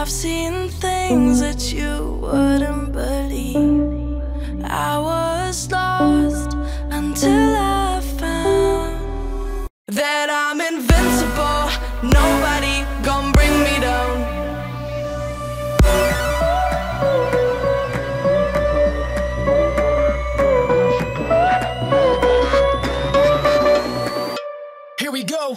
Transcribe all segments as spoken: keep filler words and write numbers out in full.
I've seen things that you wouldn't believe. I was lost until I found that I'm invincible. Nobody gonna bring me down. Here we go.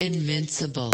Invincible.